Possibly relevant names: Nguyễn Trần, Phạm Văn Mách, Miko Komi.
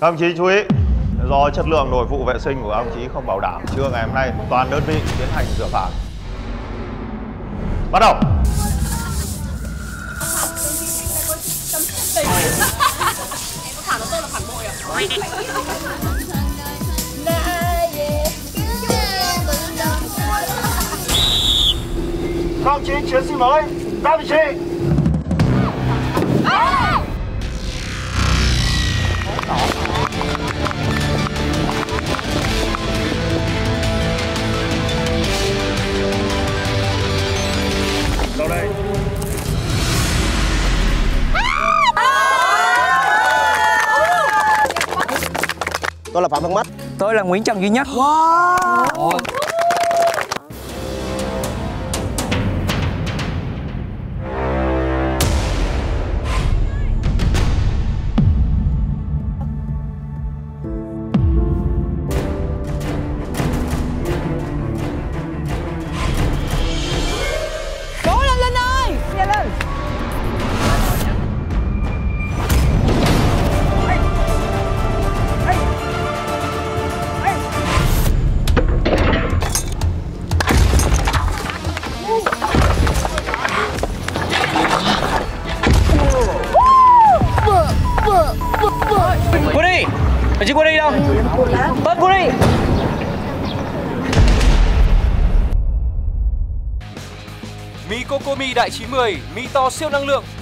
Các đồng chí chú ý, do chất lượng nội vụ vệ sinh của các đồng chí không bảo đảm, trưa ngày hôm nay toàn đơn vị tiến hành rửa phạt. Bắt đầu. Các đồng chí chiến sĩ mới ra vị trí. Vào đây. Tôi là Phạm Văn Mách. Tôi là Nguyễn Trần duy nhất. Wow. Miko Komi đại 90, mì to siêu năng lượng